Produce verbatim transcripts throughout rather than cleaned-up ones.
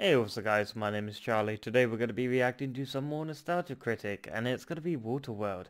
Hey, what's up guys, my name is Charlie. Today we're going to be reacting to some more Nostalgia Critic, and it's going to be Waterworld.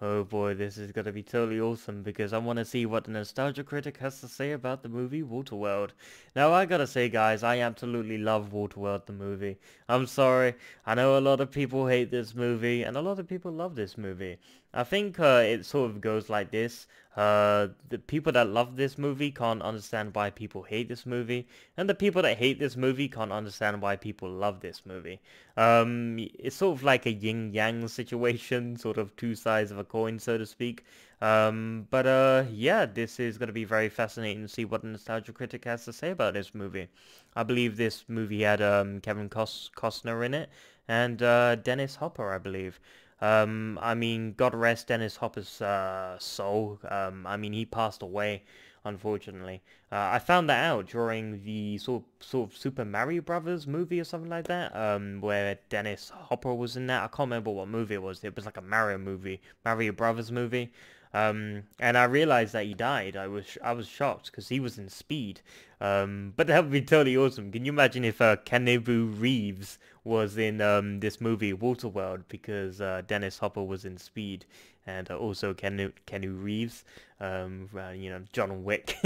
Oh boy, this is going to be totally awesome because I want to see what the Nostalgia Critic has to say about the movie Waterworld. Now I gotta say guys, I absolutely love Waterworld the movie. I'm sorry, I know a lot of people hate this movie, and a lot of people love this movie. I think uh, it sort of goes like this. Uh, the people that love this movie can't understand why people hate this movie, and the people that hate this movie can't understand why people love this movie. Um, it's sort of like a yin-yang situation, sort of two sides of a coin, so to speak. Um, but uh, yeah, this is going to be very fascinating to see what the Nostalgia Critic has to say about this movie. I believe this movie had um, Kevin Costner in it, and uh, Dennis Hopper, I believe. Um, I mean, God rest Dennis Hopper's uh, soul. Um, I mean, he passed away, unfortunately. Uh, I found that out during the sort of, sort of Super Mario Brothers movie or something like that, um, where Dennis Hopper was in that. I can't remember what movie it was. It was like a Mario movie, Mario Brothers movie. Um, and I realized that he died. I was I was shocked because he was in Speed. Um, but that would be totally awesome. Can you imagine if uh, Keanu Reeves was in um, this movie Waterworld, because uh, Dennis Hopper was in Speed, and uh, also Keanu Keanu Reeves, um, uh, you know, John Wick.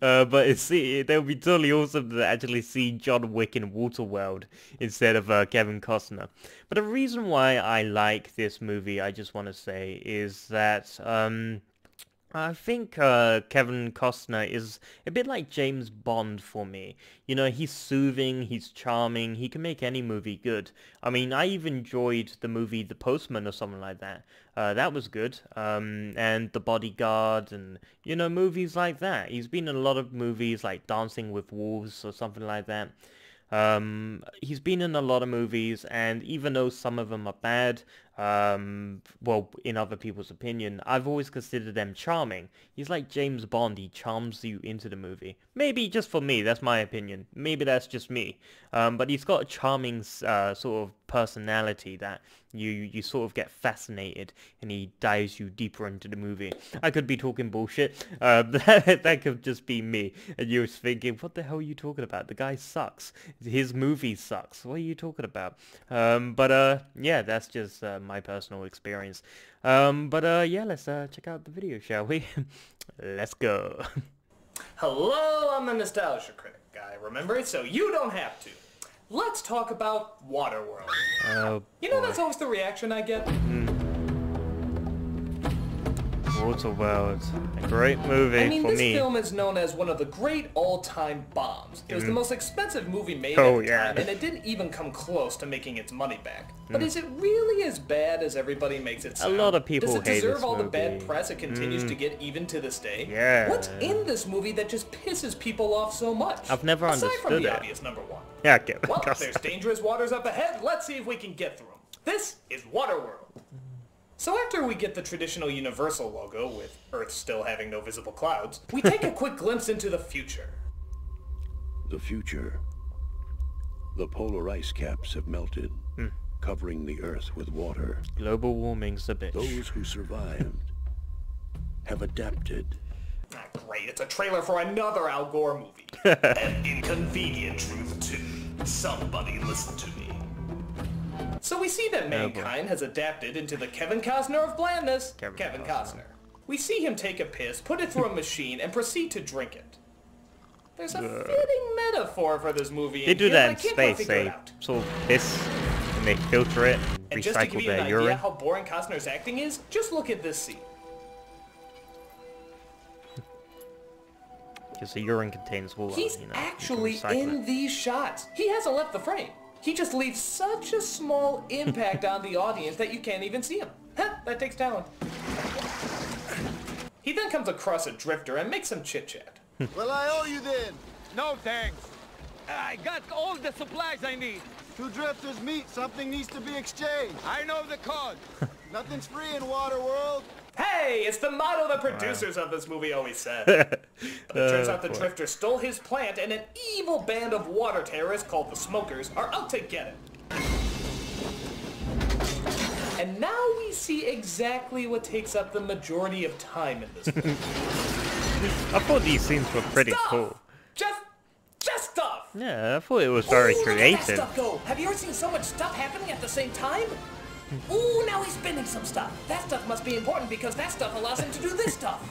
uh, but it's, it that would be totally awesome to actually see John Wick in Waterworld instead of uh, Kevin Costner. But the reason why I like this movie, I just want to say, is that um, I think uh, Kevin Costner is a bit like James Bond for me. You know, he's soothing, he's charming, he can make any movie good. I mean, I even enjoyed the movie The Postman or something like that. Uh, that was good. Um, and The Bodyguard and, you know, movies like that. He's been in a lot of movies like Dancing with Wolves or something like that. Um, he's been in a lot of movies, and even though some of them are bad, um, well, in other people's opinion, I've always considered them charming. He's like James Bond, he charms you into the movie. Maybe just for me, that's my opinion. Maybe that's just me. Um, but he's got a charming, uh, sort of personality that you, you sort of get fascinated, and he dives you deeper into the movie. I could be talking bullshit. Uh, that, that could just be me. And you're thinking, what the hell are you talking about? The guy sucks. His movie sucks. What are you talking about? Um, but, uh, yeah, that's just, uh, my personal experience. Um, but, uh, yeah, let's, uh, check out the video, shall we? Let's go. Hello, I'm the Nostalgia Critic guy, remember it? So you don't have to. Let's talk about Waterworld. Oh, you know, boy. That's always the reaction I get. Mm. Waterworld, a great movie for me. I mean, this me. film is known as one of the great all-time bombs. It was mm. the most expensive movie made oh, at the yeah. time, and it didn't even come close to making its money back. But mm. is it really as bad as everybody makes it sound? A lot of people hate this movie. Does it deserve all movie. the bad press it continues mm. to get even to this day? Yeah. What's in this movie that just pisses people off so much? I've never Aside understood it. Aside from the it. obvious number one. Yeah, I get Well, there's dangerous waters up ahead. Let's see if we can get through them. This is Waterworld. So after we get the traditional Universal logo, with Earth still having no visible clouds, we take a quick glimpse into the future. The future. The polar ice caps have melted, mm. covering the Earth with water. Global warming's a bitch. Those who survived have adapted. Ah, great, it's a trailer for another Al Gore movie. An Inconvenient Truth two. Somebody listen to me. So we see that mankind oh has adapted into the Kevin Costner of blandness, Kevin, Kevin Costner. Costner. We see him take a piss, put it through a machine, and proceed to drink it. There's a uh, fitting metaphor for this movie. They in do here, that in space. They sort of piss, and they filter it, and recycle their urine. And just to give you an idea urine. how boring Costner's acting is, just look at this scene. Because the urine contains water. He's you know, actually in it. these shots. He hasn't left the frame. He just leaves such a small impact on the audience that you can't even see him. Huh, that takes talent. He then comes across a drifter and makes some chit-chat. Well, I owe you then. No thanks. I got all the supplies I need. Two drifters meet. Something needs to be exchanged. I know the code. Nothing's free in Waterworld. Hey, it's the motto the producers wow. of this movie always said. But it turns out the boy. drifter stole his plant, and an evil band of water terrorists called the Smokers are out to get it. And now we see exactly what takes up the majority of time in this movie. I thought these scenes were pretty stuff. cool. Just, just stuff. Yeah, I thought it was very Ooh, creative. Look at that stuff go. Have you ever seen so much stuff happening at the same time? Ooh, now he's bending some stuff. That stuff must be important because that stuff allows him to do this stuff.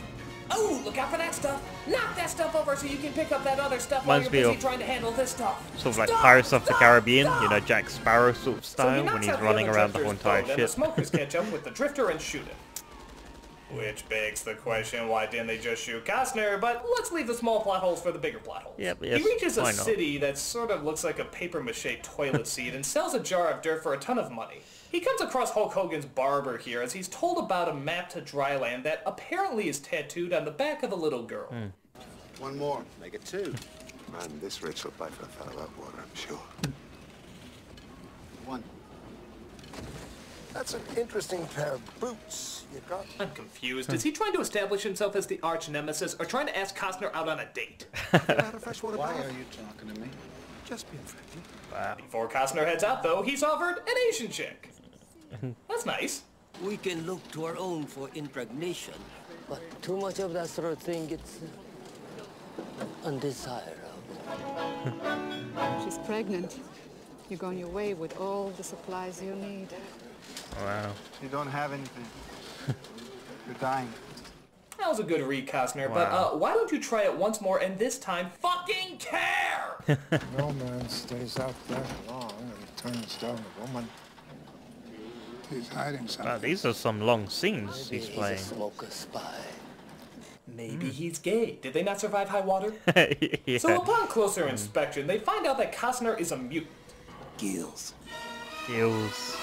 Oh, look out for that stuff. Knock that stuff over so you can pick up that other stuff while you're busy trying to handle this stuff. Sort of like Pirates of the Caribbean, you know, Jack Sparrow sort of style when he's running around the whole entire ship. The smokers catch up with the drifter and shoot him. Which begs the question, why didn't they just shoot Costner? But let's leave the small plot holes for the bigger plot holes. Yep, yes, he reaches a city that sort of looks like a papier-mâché toilet seat and sells a jar of dirt for a ton of money. He comes across Hulk Hogan's barber here as he's told about a map to dryland that apparently is tattooed on the back of the little girl. Mm. One more. Make it two. Man, this rich will buy for a fellow out water, I'm sure. One. That's an interesting pair of boots you got. I'm confused. Is he trying to establish himself as the arch nemesis or trying to ask Costner out on a date? Why are you talking to me? Just being friendly. Wow. Before Costner heads out, though, he's offered an Asian chick. That's nice. We can look to our own for impregnation, but too much of that sort of thing gets uh, undesirable. She's pregnant. You're going your way with all the supplies you need. Wow. You don't have anything. You're dying. That was a good read, Costner, wow. but uh, why don't you try it once more and this time fucking care? No man stays out there long and turns down a woman. He's hiding something. Wow, these are some long scenes Maybe he's playing. He's a smoker spy. Maybe mm. he's gay. Did they not survive high water? Yeah. So upon closer mm. inspection, they find out that Costner is a mutant. Gills. Gills.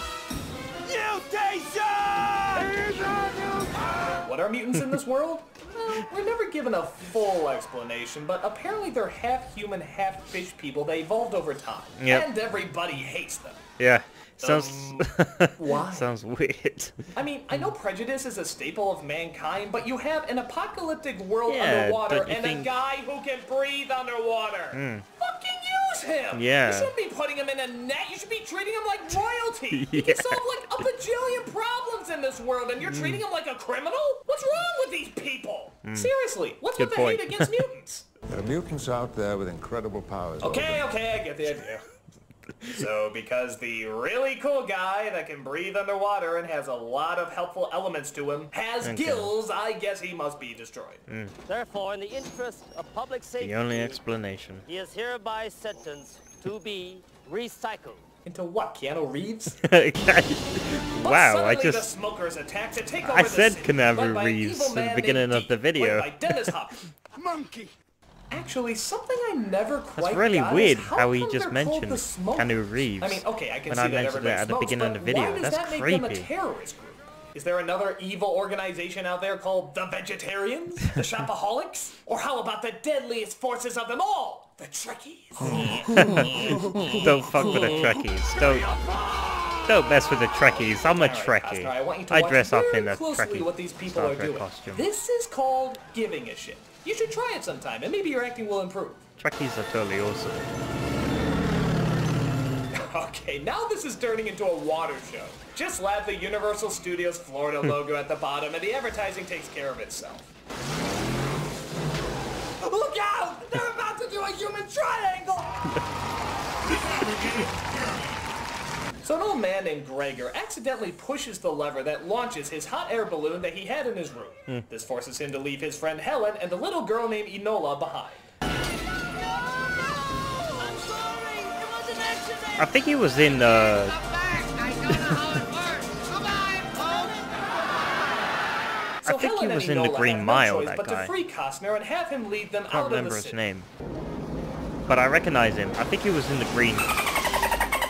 What are mutants in this world? Well, we're never given a full explanation, but apparently they're half human, half fish people. They evolved over time, yep. and everybody hates them. Yeah, sounds um, why? Sounds weird. I mean, I know prejudice is a staple of mankind, but you have an apocalyptic world yeah, underwater and think... a guy who can breathe underwater. Mm. Fucking use him. Yeah. You shouldn't be putting him in a net. You should be treating him like royalty. Yeah. You can solve like a bajillion problems in this world, and you're mm. treating him like a criminal? What's wrong with these people? Mm. Seriously, what's Good with point. the hate against mutants? There are mutants out there with incredible powers. Okay, okay, I get the idea. So, because the really cool guy that can breathe underwater and has a lot of helpful elements to him has okay. gills, I guess he must be destroyed. Mm. Therefore, in the interest of public safety, the only explanation, he is hereby sentenced to be recycled. Into what, Keanu Reeves? Okay. Wow, but I just... the smokers attack to take over I said Keanu Reeves in the beginning of the video. By Dennis Hopper. Monkey! Actually, something I never quite That's really got weird how, how he just mentioned Keanu Reeves. I mean, okay, I can when see I that mentioned that at smokes, the beginning of the video. That's that creepy. Them a terrorist group? Is there another evil organization out there called the Vegetarians? The Shopaholics? Or how about the deadliest forces of them all? The Trekkies? Don't fuck with the Trekkies. Don't... Don't mess with the Trekkies. I'm a right, Trekkie. I, want you to I dress up in a Trekkie what these people are doing. costume. This is called giving a shit. You should try it sometime, and maybe your acting will improve. Trekkies are totally awesome. Okay, now this is turning into a water show. Just slap the Universal Studios Florida logo at the bottom, and the advertising takes care of itself. Look out! They're about to do a human triangle! So an old man named Gregor accidentally pushes the lever that launches his hot air balloon that he had in his room. Mm. This forces him to leave his friend Helen and the little girl named Enola behind. No! I'm sorry. It was an accident. I think he was in uh... I so think Helen he was in the Green Mile, no that but guy. To free Costner and have him lead them I can't out remember of the his city. name. But I recognize him. I think he was in the Green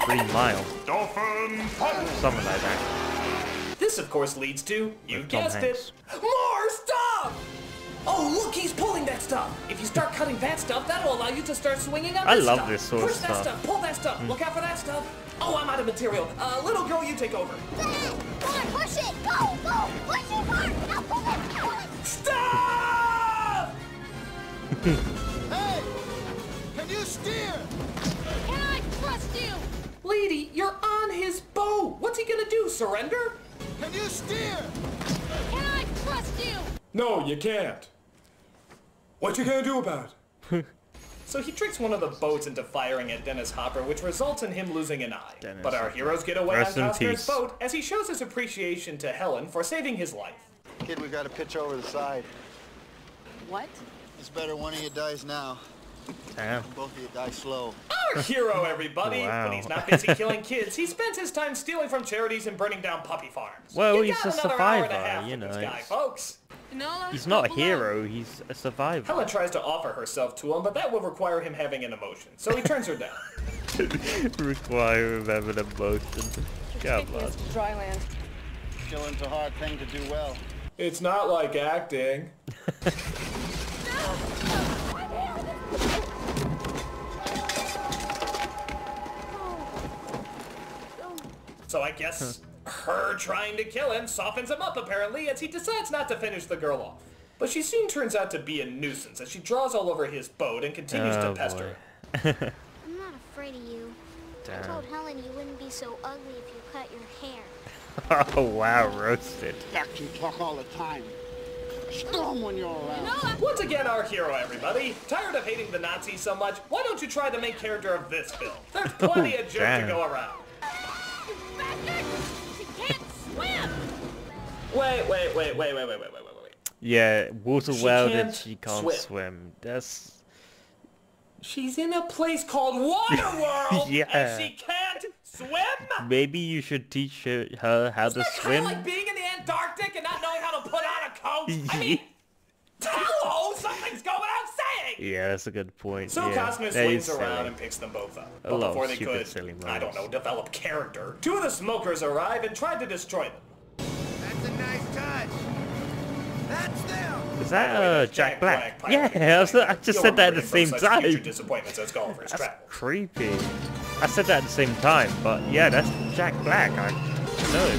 Green Mile. Something like that. This, of course, leads to, you With guessed it, more stuff! Oh, look, he's pulling that stuff! If you start cutting that stuff, that'll allow you to start swinging on I this love stuff. this sort Push of stuff. Push that stuff, pull that stuff, mm. look out for that stuff. Oh, I'm out of material. Uh, little girl, you take over. Come on, push it! Go, go! Push it hard! Now pull it! Pull it! Stop! Hey! Can you steer? Can I trust you? Lady, you're on his boat! What's he gonna do, surrender? Can you steer? Can I trust you? No, you can't. What you gonna do about it? So he tricks one of the boats into firing at Dennis Hopper, which results in him losing an eye. Dennis but our heroes get away on Costner's boat as he shows his appreciation to Helen for saving his life. Kid, we got to pitch over the side. What? It's better one of you dies now. Damn. Both of you die slow. Our hero, everybody. Wow. When he's not busy killing kids, he spends his time stealing from charities and burning down puppy farms. Well, you he's a survivor, you know. This guy, folks. No, he's not a hero, on. He's a survivor. Helen tries to offer herself to him, but that will require him having an emotion. So he turns her down. Require him having an emotion. God bless. Dry land. Killing's a hard thing to do well. It's not like acting. So I guess her trying to kill him softens him up, apparently, as he decides not to finish the girl off. But she soon turns out to be a nuisance as she draws all over his boat and continues oh, to pester him. I'm not afraid of you. Damn. I told Helen you wouldn't be so ugly if you cut your hair. Oh, wow, roasted. Fuck, you talk all the time. Storm when you're around. No, once again, our hero, everybody. Tired of hating the Nazis so much, why don't you try the main character of this film? There's plenty oh, of jerk to go around. She can't swim. Wait, wait, wait, wait, wait, wait, wait, wait, wait, wait. Yeah, Waterworld and she can't swim. swim. That's... She's in a place called Waterworld yeah. and she can't swim? Maybe you should teach her, her how Isn't to that swim. It's kind of like being in the Antarctic and not knowing how to put on a coat. I mean, hello, something's going on. Yeah, that's a good point. So yeah, Costner swings around silly. and picks them both up. But before they could, I don't know, develop character, two of the smokers arrive and try to destroy them. That's a nice touch. That's them. Is that uh, Jack, Jack Black? Black yeah, I, was, I just You'll said that at the same time. Disappointments as golfers that's travel. creepy. I said that at the same time, but yeah, that's Jack Black. I know.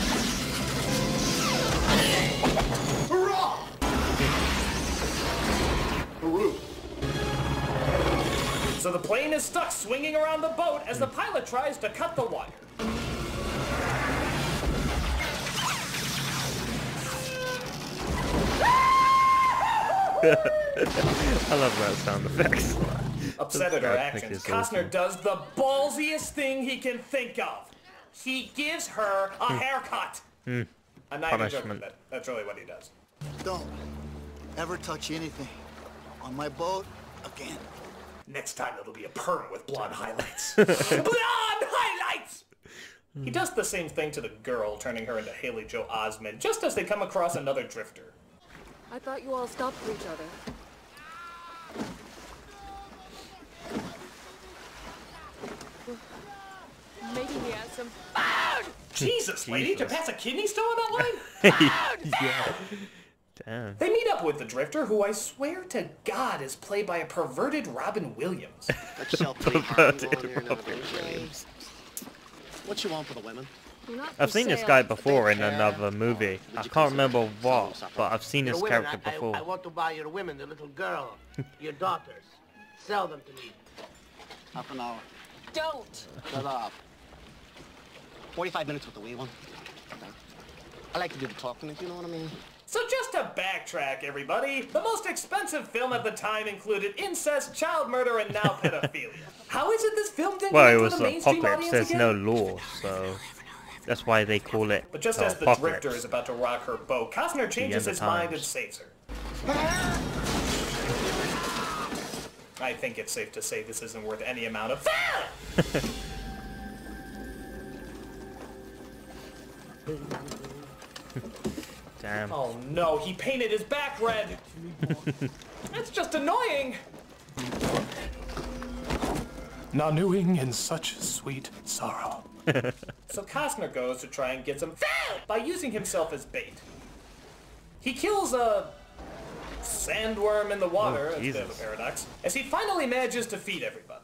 So the plane is stuck swinging around the boat as the pilot tries to cut the wire. I love that sound effects. Upset at her actions, Costner awesome. does the ballsiest thing he can think of. He gives her a mm. haircut. Mm. I'm not even joking with that. That's really what he does. Don't ever touch anything on my boat again. Next time it'll be a perm with blonde highlights. Blonde highlights! He does the same thing to the girl, turning her into Haley Joel Osment, just as they come across another drifter. I thought you all stopped for each other. Maybe he has some food! Jesus, lady, Jesus. Did you pass a kidney stone on that line? Food! Yeah. Damn. They meet up with the drifter, who I swear to God is played by a perverted Robin Williams. Perverted Robin Williams. What you want for the women? I've seen this guy before in another movie. I can't remember what, but I've seen this character before. I want to buy your women, the little girl, your daughters. Sell them to me. Half an hour. Don't. Shut up. Forty-five minutes with the wee one. I like to do the talking, if you know what I mean. So just to backtrack, everybody, the most expensive film at the time included incest, child murder, and now pedophilia. How is it this film didn't well, get to the mainstream audience again? Well, it was an apocalypse. There's no law, so that's why they call it. But just as the drifter is about to rock her boat, Costner changes his mind and saves her. I think it's safe to say this isn't worth any amount of fail. Damn. Oh no, he painted his back red! That's just annoying! Nanooing in such sweet sorrow. So Costner goes to try and get some food by using himself as bait. He kills a sandworm in the water, oh, as a bit of a paradox, as he finally manages to feed everybody.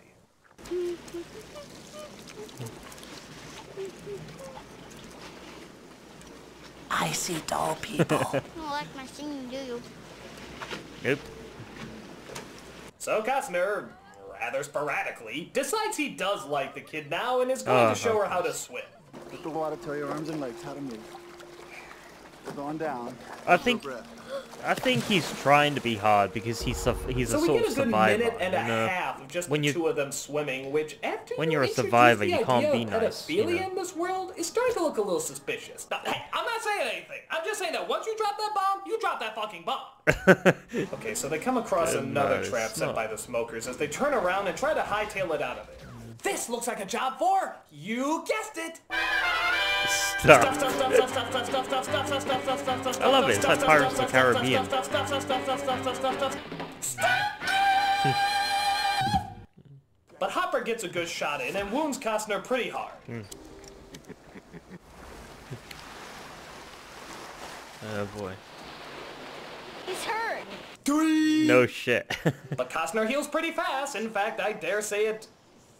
I see doll people. I don't like my singing, do you? Nope. So Costner, rather sporadically, decides he does like the kid now and is going oh, to show her how to swim. Get the water to your arms and legs, how to move. We're going down. I think I think he's trying to be hard because he's a, he's so a sort of survivor. So we get a good minute and a you know? half of just when the you, two of them swimming, which after when you're, you're a survivor, you can't be nice. The idea of pedophilia in this world is starting to look a little suspicious. Now, hey, I'm not saying anything. I'm just saying that once you drop that bomb, you drop that fucking bomb. Okay, so they come across another no, trap set not. by the smokers as they turn around and try to hightail it out of there. This looks like a job for, you guessed it. Stuff, stuff, stuff, stuff, stuff, stuff, stuff, stuff, stuff, stuff, stuff, stuff, stuff, stuff. I love it. It's like Pirates of the Caribbean. Stuff, stuff, stuff, stuff, stuff, stuff, stuff, stuff. But Hopper gets a good shot in and wounds Costner pretty hard. Oh boy. He's hurt. No shit. But Costner heals pretty fast. In fact, I dare say it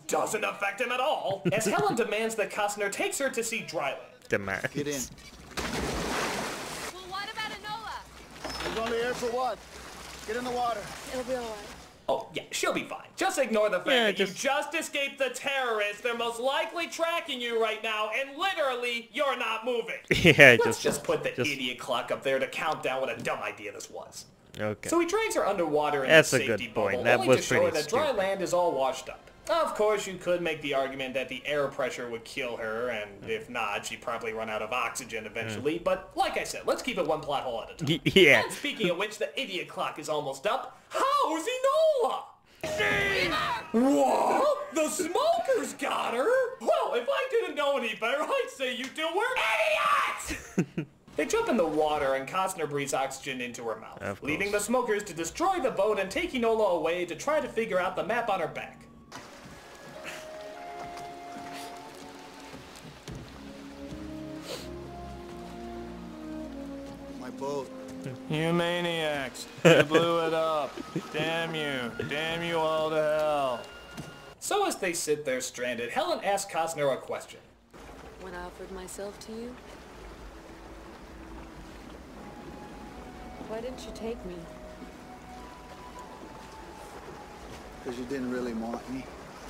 doesn't affect him at all, as Helen demands that Costner takes her to see Dryland. Demands. Get in. Well, what about Enola? She's only here for what? Get in the water. It'll be all right. Oh, yeah, she'll be fine. Just ignore the fact yeah, that just... you just escaped the terrorists. They're most likely tracking you right now, and literally, you're not moving. Yeah, Let's just, just put the just... idiot clock up there to count down what a dumb idea this was. Okay. So he drags her underwater in the safety bubble. That's a good point. That was pretty stupid. That dry land is all washed up. Of course, you could make the argument that the air pressure would kill her, and if not, she'd probably run out of oxygen eventually. Mm. But like I said, let's keep it one plot hole at a time. Yeah. And speaking of which, the idiot clock is almost up. How's Enola? What? The smokers got her? Well, if I didn't know any better, I'd say you two were idiots! They jump in the water, and Costner breathes oxygen into her mouth, leaving the smokers to destroy the boat and take Enola away to try to figure out the map on her back. Boat. You maniacs! You blew it up! Damn you! Damn you all to hell! So as they sit there stranded, Helen asks Costner a question. When I offered myself to you, why didn't you take me? Because you didn't really want me.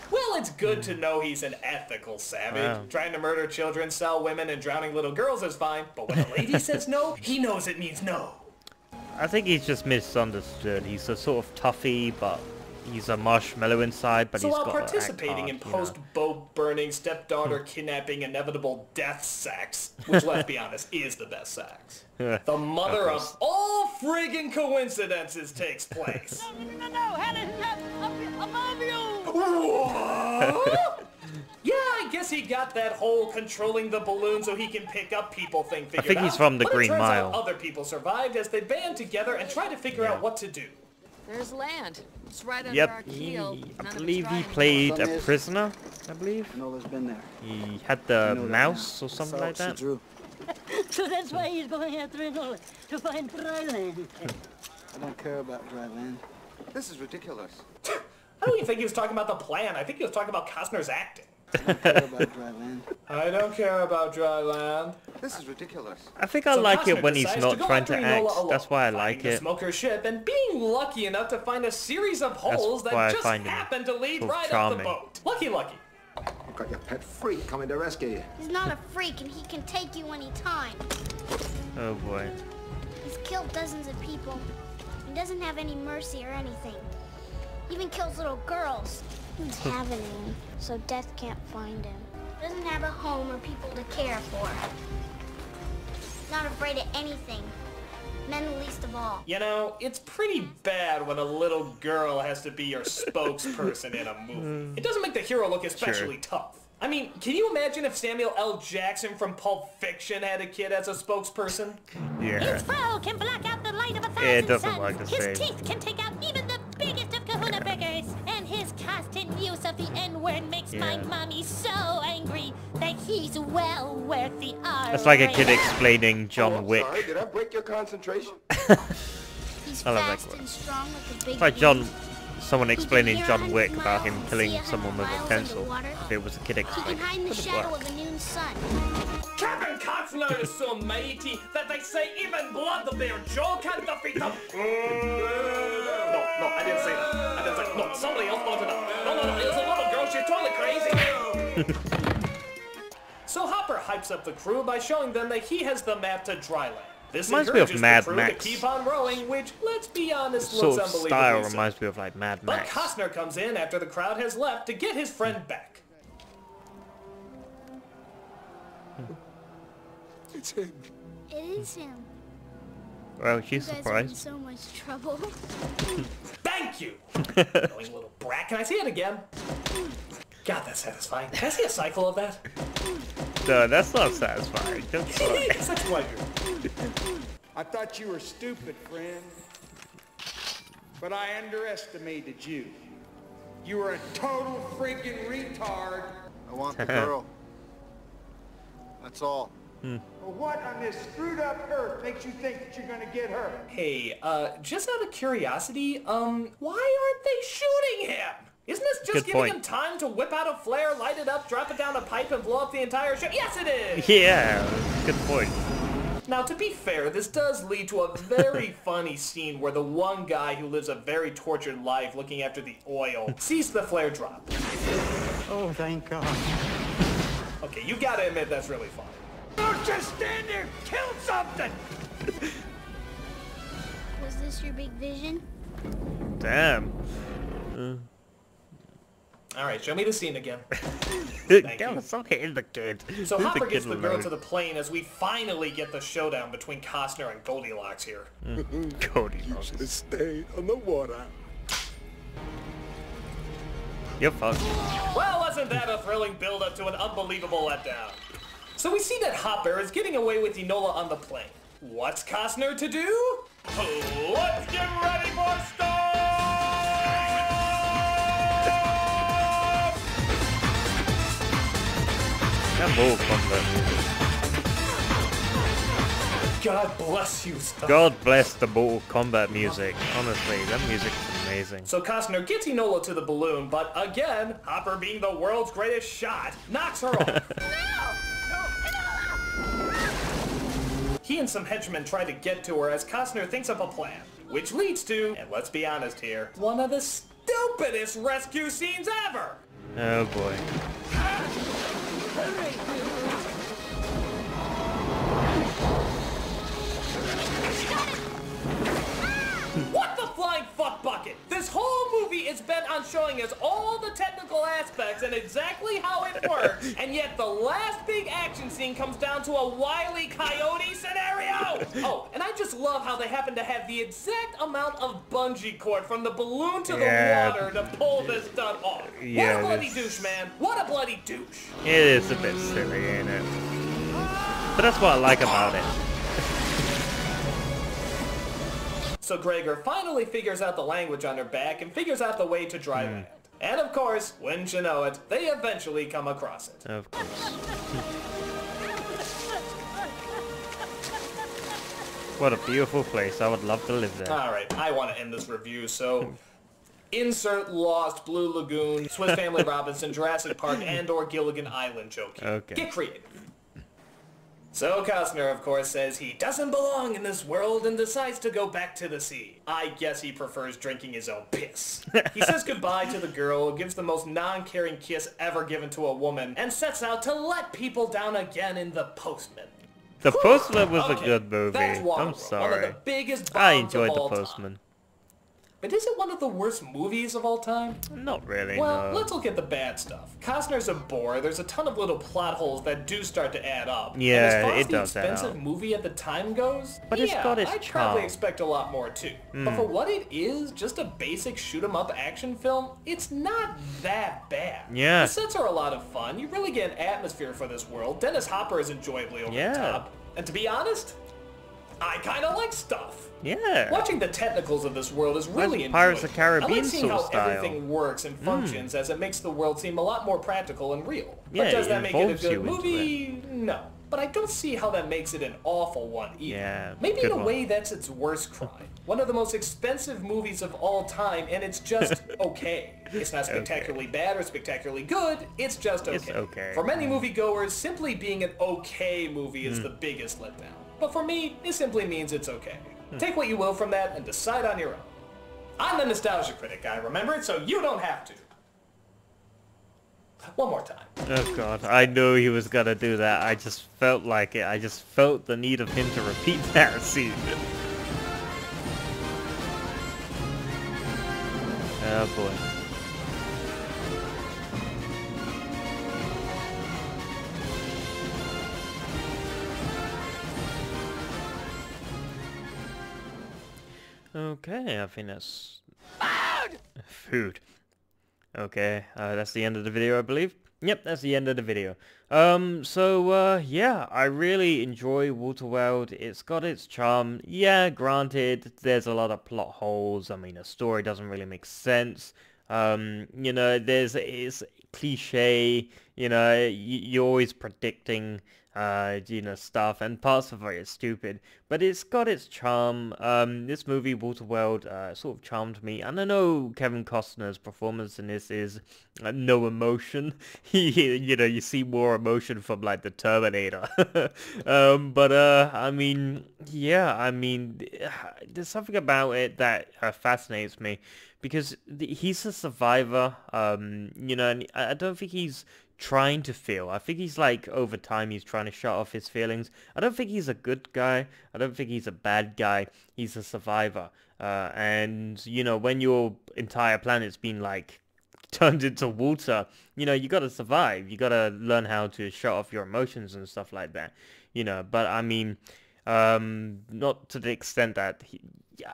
Well, it's good to know he's an ethical savage. Wow. Trying to murder children, sell women, and drowning little girls is fine, but when a lady says no, he knows it means no. I think he's just misunderstood. He's a sort of toughy, but he's a marshmallow inside, but so he's got to act hard. So while participating in post-boat-burning, stepdaughter-kidnapping, inevitable death sex, which, let's be honest, is the best sex, the mother of, of all friggin' coincidences takes place. No, no, no, no, Helen, up, above you! Yeah, I guess he got that whole controlling the balloon so he can pick up people thing figured out. I think he's from the Green Mile. Other people survived as they band together and try to figure yeah. out what to do. There's land. It's right under yep. our keel. He, I believe he played a prisoner, I believe. Enola's been there. He had the Enola mouse or something like that. So that's why he's going after Enola, to find dry land. I don't care about dry land. This is ridiculous. I don't even think he was talking about the plan. I think he was talking about Costner's acting. I don't care about dry land. I don't care about dry land. This is ridiculous. I think I so like Costner it when he's not to trying to act. Alone, That's why I like it. Smoker ship and being lucky enough to find a series of holes That's that just happen to lead right charming. up the boat. Lucky, lucky. I've got your pet freak coming to rescue you. He's not a freak, and he can take you any time. Oh boy. He's killed dozens of people. He doesn't have any mercy or anything. Even kills little girls. It's happening, so death can't find him. Doesn't have a home or people to care for. Not afraid of anything. Men the least of all. You know, it's pretty bad when a little girl has to be your spokesperson in a movie. It doesn't make the hero look especially sure. tough. I mean, can you imagine if Samuel L. Jackson from Pulp Fiction had a kid as a spokesperson? Yeah. His frown can block out the light of a thousand yeah, it doesn't suns. Like the His same. teeth can take out even the biggest of kahuna burgers. And his constant use of the N-word makes yeah. my mommy so angry that he's well worth the R. That's like a kid explaining John oh, Wick. Sorry, did I break your concentration? He's I love that word. It's like John... Someone explaining John Wick about him killing someone with a pencil. If it was a kid explaining, he can hide in the shadow of a noon sun. Kevin Costner is so mighty that they say even blood of their jaw can't defeat him. No, no, I didn't say that. I didn't say that. No, somebody else brought it up. No, no, no, it was a little girl. She's totally crazy. So Hopper hypes up the crew by showing them that he has the map to Dryland. This reminds me of Mad Max. Keep on rolling, which, let's be honest, looks unbelievable. Style reminds me of like Mad Max. But Costner comes in after the crowd has left to get his friend back. It's him. It is him. Well, she's you guys surprised. Are in so much trouble. Thank you. Annoying little brat. Can I see it again? God, that's satisfying. Can I see a cycle of that? No, that's not satisfying. That's such pleasure. I thought you were stupid, friend. But I underestimated you. You were a total freaking retard. I want the girl. That's all. Hmm. Well, what on this screwed up earth makes you think that you're gonna get her? Hey, uh, just out of curiosity, um, why aren't they shooting him? Isn't this just Good giving point. him time to whip out a flare, light it up, drop it down a pipe, and blow up the entire ship? Yes, it is! Yeah, good point. Now, to be fair, this does lead to a very funny scene where the one guy who lives a very tortured life looking after the oil sees the flare drop. Oh, thank God. Okay, you gotta admit that's really funny. Don't just stand there, kill something! Was this your big vision? Damn. Uh. Alright, show me the scene again. Thank that you. Was okay in the kid. So Hopper the kid gets the girl to the plane as we finally get the showdown between Costner and Goldilocks here. Mm. Goldilocks. You should stay on the water. You're fucked. Well, wasn't that a thrilling build-up to an unbelievable letdown? So we see that Hopper is getting away with Enola on the plane. What's Costner to do? Let's get ready for Storm! God bless you, Storm. God bless the Mortal Kombat music. Honestly, that music's amazing. So Costner gets Enola to the balloon, but again, Hopper, being the world's greatest shot, knocks her off. No! He and some henchmen try to get to her as Costner thinks up a plan, which leads to, and let's be honest here, one of the stupidest rescue scenes ever! Oh boy. What the flying fuck bucket? This whole movie is bent on showing us all the technical aspects and exactly how it works, and yet the last big action scene comes down to a Wile E. Coyote scenario! Oh, and I just love how they happen to have the exact amount of bungee cord from the balloon to the yeah. water to pull this stunt off. Yeah, what a bloody this... douche, man. What a bloody douche. It is a bit silly, ain't it? But that's what I like about it. So Gregor finally figures out the language on her back and figures out the way to dry land. Mm. And of course, wouldn't you know it, they eventually come across it. Of course. What a beautiful place. I would love to live there. Alright, I want to end this review, so... Insert Lost, Blue Lagoon, Swiss Family Robinson, Jurassic Park, and or Gilligan's Island joke here. Okay. Get creative. So Costner, of course, says he doesn't belong in this world and decides to go back to the sea. I guess he prefers drinking his own piss. He says goodbye to the girl, gives the most non-caring kiss ever given to a woman, and sets out to let people down again in The Postman. The Postman was okay, a good movie. I'm sorry. One of the biggest bombs I enjoyed of all The Postman. Time. But is it one of the worst movies of all time? Not really, Well, no. Let's look at the bad stuff. Costner's a bore. There's a ton of little plot holes that do start to add up. Yeah, and as far as it does add up. the expensive movie at the time goes, but yeah, it's got its I'd charm. probably expect a lot more too. Mm. But for what it is, just a basic shoot-em-up action film, it's not that bad. Yeah. The sets are a lot of fun. You really get an atmosphere for this world. Dennis Hopper is enjoyably over yeah. the top. And to be honest, I kind of like stuff. Yeah. Watching the technicals of this world is really enjoyable. Pirates of the Caribbean I like seeing how style. everything works and functions mm. as it makes the world seem a lot more practical and real. Yeah, but does that make it a good movie? No. But I don't see how that makes it an awful one either. Yeah, Maybe in a one. way that's its worst crime. One of the most expensive movies of all time, and it's just okay. It's not spectacularly okay. bad or spectacularly good, it's just okay. It's okay. For many moviegoers, simply being an okay movie is mm. the biggest letdown. But for me, it simply means it's okay. Hmm. Take what you will from that and decide on your own. I'm the Nostalgia Critic, I remember it, so you don't have to. one more time. Oh god, I knew he was gonna do that. I just felt like it. I just felt the need of him to repeat that scene. Oh boy. Okay, I think that's... Food! Food. Okay, uh, that's the end of the video, I believe. Yep, that's the end of the video. Um, so, uh, yeah, I really enjoy Waterworld. It's got its charm. Yeah, granted, there's a lot of plot holes. I mean, the story doesn't really make sense. Um, you know, there's, it's cliche. You know, you're always predicting, uh, you know, stuff, and parts of it is stupid. But it's got its charm. Um, this movie, Waterworld, uh, sort of charmed me. And I know Kevin Costner's performance in this is uh, no emotion. He, you know, you see more emotion from, like, the Terminator. um, but, uh, I mean, yeah, I mean, there's something about it that uh, fascinates me. Because he's a survivor, um, you know, and I don't think he's trying to feel. I think he's like, over time, he's trying to shut off his feelings. I don't think he's a good guy. I don't think he's a bad guy. He's a survivor. Uh, and, you know, when your entire planet's been, like, turned into water, you know, you gotta survive. You gotta learn how to shut off your emotions and stuff like that, you know. But, I mean, um, not to the extent that... He,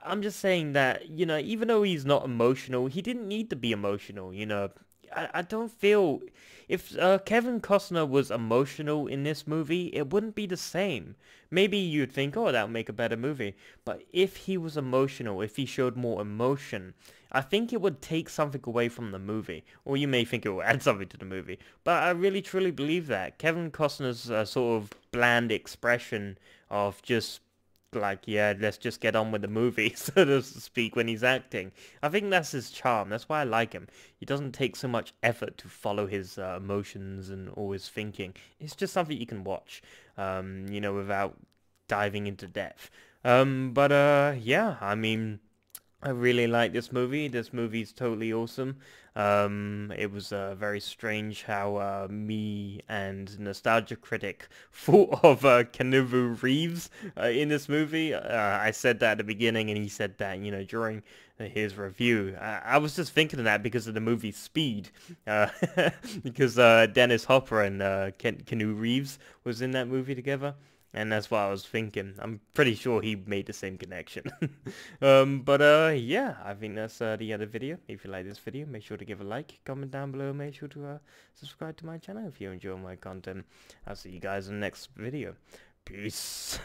I'm just saying that, you know, even though he's not emotional, he didn't need to be emotional, you know. I, I don't feel... If uh, Kevin Costner was emotional in this movie, it wouldn't be the same. Maybe you'd think, oh, that would make a better movie. But if he was emotional, if he showed more emotion, I think it would take something away from the movie. Or you may think it will add something to the movie. But I really, truly believe that. Kevin Costner's uh, sort of bland expression of just... like, yeah, let's just get on with the movie, so to speak, when he's acting. I think that's his charm. That's why I like him. He doesn't take so much effort to follow his uh, emotions and all his thinking. It's just something you can watch, um, you know, without diving into depth. Um, but, uh, yeah, I mean... I really like this movie. This movie's totally awesome. Um, it was uh, very strange how uh, me and Nostalgia Critic thought of uh, Keanu Reeves uh, in this movie. Uh, I said that at the beginning, and he said that, you know, during his review. I, I was just thinking of that because of the movie Speed, uh, because uh, Dennis Hopper and uh, Ken Keanu Reeves was in that movie together. And that's what I was thinking. I'm pretty sure he made the same connection. um, but uh, yeah, I think that's uh, the other video. If you like this video, make sure to give a like, comment down below, make sure to uh, subscribe to my channel if you enjoy my content. I'll see you guys in the next video. Peace.